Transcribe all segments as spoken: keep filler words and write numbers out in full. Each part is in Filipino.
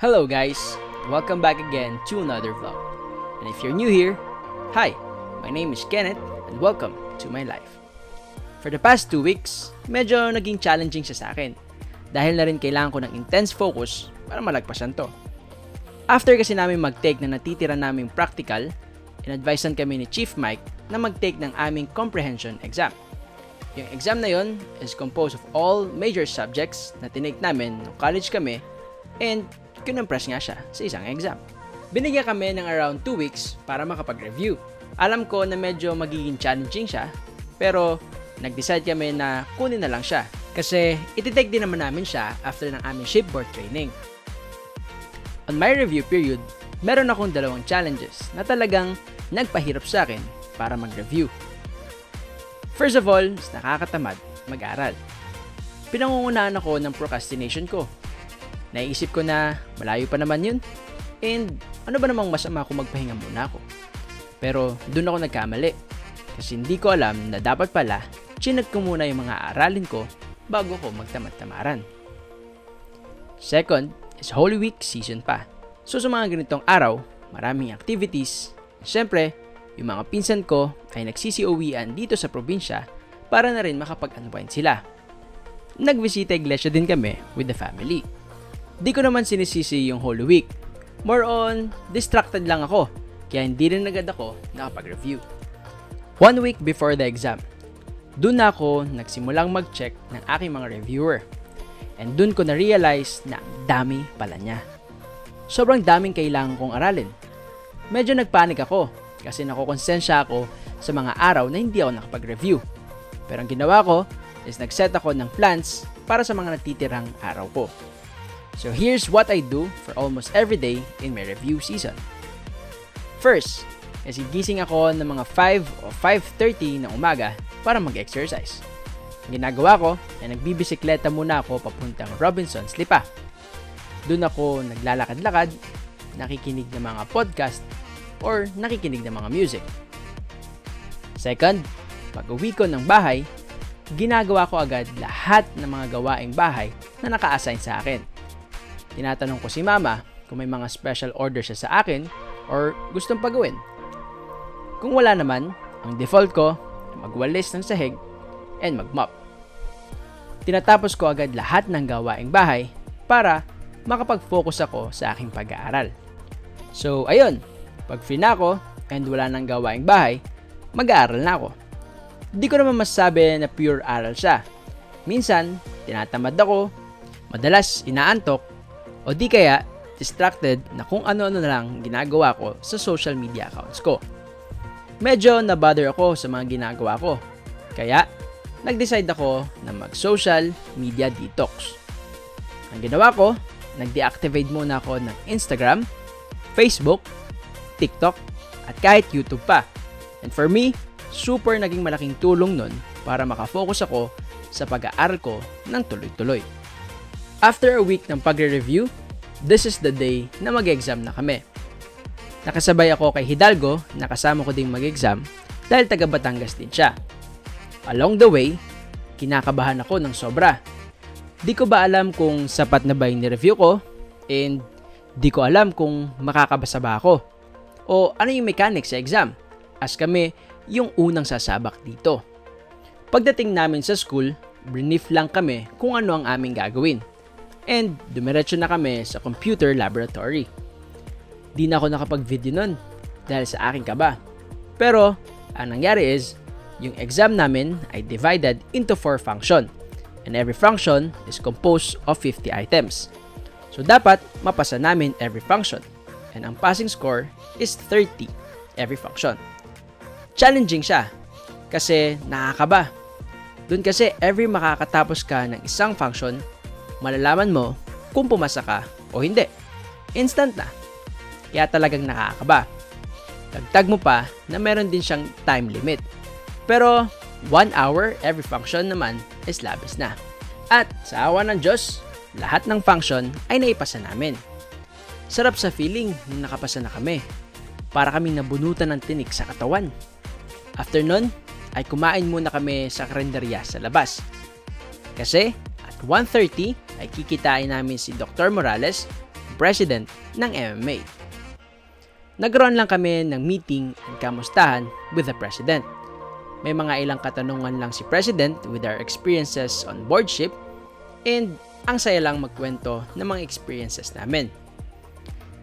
Hello guys, welcome back again to another vlog. And if you're new here, hi, my name is Kenneth and welcome to my life. For the past two weeks, medyo naging challenging siya sa akin dahil na rin kailangan ko ng intense focus para malagpasan to. After kasi namin mag-take na natitira naming practical, in-advisean kami ni Chief Mike na mag-take ng aming comprehension exam. Yung exam na yun is composed of all major subjects na tinake namin nung college kami and kinumpress nga siya sa isang exam. Binigyan kami ng around two weeks para makapag-review. Alam ko na medyo magiging challenging siya pero nag-decide kami na kunin na lang siya kasi ititake din naman namin siya after ng aming shipboard training. On my review period, meron akong dalawang challenges na talagang nagpahirap sa akin para mag-review. First of all, nakakatamad mag-aral. Pinangungunahan ako ng procrastination ko. Naiisip ko na malayo pa naman yun and ano ba namang masama kung magpahinga muna ako. Pero doon ako nagkamali kasi hindi ko alam na dapat pala chinag ko muna yung mga aralin ko bago ko magtamad-tamaran. Second is Holy Week season pa. So sa mga ganitong araw, maraming activities. Siyempre, yung mga pinsan ko ay nagsi-C O E-an dito sa probinsya para na rin makapag-unwind sila. Nagvisita iglesia din kami with the family. Di ko naman sinisisi yung Holy Week. More on, distracted lang ako kaya hindi rin agad ako nakapag-review. One week before the exam, dun na ako nagsimulang mag-check ng aking mga reviewer. And dun ko na-realize na dami pala niya. Sobrang daming kailangan kong aralin. Medyo nagpanik ako kasi nakukonsensya ako sa mga araw na hindi ako nakapag-review. Pero ang ginawa ko is nag-set ako ng plans para sa mga natitirang araw ko. So here's what I do for almost every day in my review season. First, is gising ako ng mga five o five thirty ng umaga para mag-exercise. Ang ginagawa ko ay nagbibisikleta muna ako papuntang Robinson's Lipa. Doon ako naglalakad-lakad, nakikinig ng mga podcast, or nakikinig ng mga music. Second, pag-uwi ko ng bahay, ginagawa ko agad lahat ng mga gawaing bahay na naka-assign sa akin. Tinatanong ko si mama kung may mga special order siya sa akin or gustong pagawin. Kung wala naman, ang default ko ay magwalis ng sahig and magmop. Tinatapos ko agad lahat ng gawaing bahay para makapag-focus ako sa aking pag-aaral. So ayun, pag free na ako and wala ng gawaing bahay, mag-aaral na ako. Di ko naman masasabi na pure aral siya. Minsan, tinatamad ako, madalas inaantok, o di kaya distracted na kung ano-ano na lang ginagawa ko sa social media accounts ko. Medyo nabother ako sa mga ginagawa ko, kaya nag-decide ako na mag-social media detox. Ang ginawa ko, nag-deactivate muna ako ng Instagram, Facebook, TikTok, at kahit YouTube pa. And for me, super naging malaking tulong nun para makafocus ako sa pag-aaral ko ng tuloy-tuloy. After a week ng pagre-review, this is the day na mag-exam na kami. Nakasabay ako kay Hidalgo na kasama ko ding mag-exam dahil taga Batangas din siya. Along the way, kinakabahan ako ng sobra. Di ko ba alam kung sapat na ba yung nireview ko and di ko alam kung makakabasa ba ako o ano yung mechanics sa exam as kami yung unang sasabak dito. Pagdating namin sa school, brief lang kami kung ano ang aming gagawin. And dumiretso na kami sa computer laboratory. Di na ako nakapag-video nun dahil sa aking kaba. Pero ang nangyari is, yung exam namin ay divided into four function. And every function is composed of fifty items. So dapat mapasa namin every function. And ang passing score is thirty every function. Challenging siya kasi nakakaba. Doon kasi every makakatapos ka ng isang function, malalaman mo kung pumasa ka o hindi. Instant na. Kaya talagang nakakaba. Dagdag mo pa na meron din siyang time limit. Pero one hour every function naman is labis na. At sa awa ng Diyos, lahat ng function ay naipasa namin. Sarap sa feeling nung nakapasa na kami. Para kaming nabunutan ng tinik sa katawan. After nun, ay kumain muna kami sa karinderya sa labas. Kasi at one thirty ay kikitain namin si Doctor Morales president ng M M M A. Nagkaroon lang kami ng meeting at kamustahan with the president. May mga ilang katanungan lang si president with our experiences on boardship and ang saya lang magkwento ng mga experiences namin.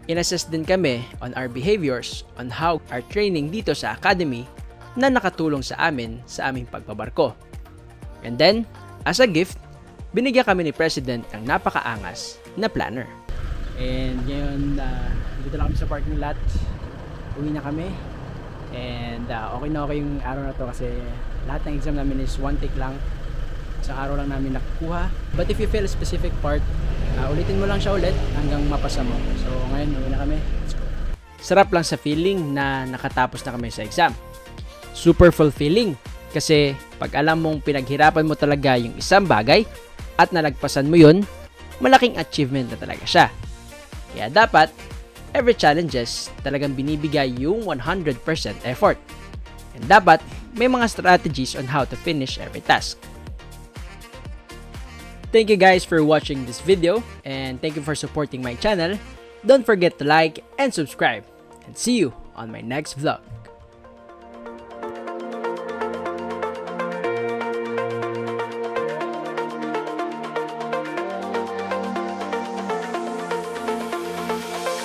Inassess din kami on our behaviors on how our training dito sa academy na nakatulong sa amin sa aming pagbabarko. And then, as a gift, binigyan kami ni president ng napakaangas na planner. And ngayon, uh, dito na kami sa parking lot. Uwi na kami. And uh, okay na okay yung araw na to kasi lahat ng exam namin is one take lang. Sa araw lang namin nakukuha. But if you fail a specific part, Uh, ulitin mo lang siya ulit hanggang mapasa mo. So ngayon, uwi na kami. Let's go. Sarap lang sa feeling na nakatapos na kami sa exam. Super fulfilling kasi pag alam mong pinaghirapan mo talaga yung isang bagay at nalagpasan mo yun, malaking achievement na talaga siya. Kaya dapat, every challenges talagang binibigay yung one hundred percent effort. And dapat, may mga strategies on how to finish every task. Thank you guys for watching this video and thank you for supporting my channel. Don't forget to like and subscribe and see you on my next vlog.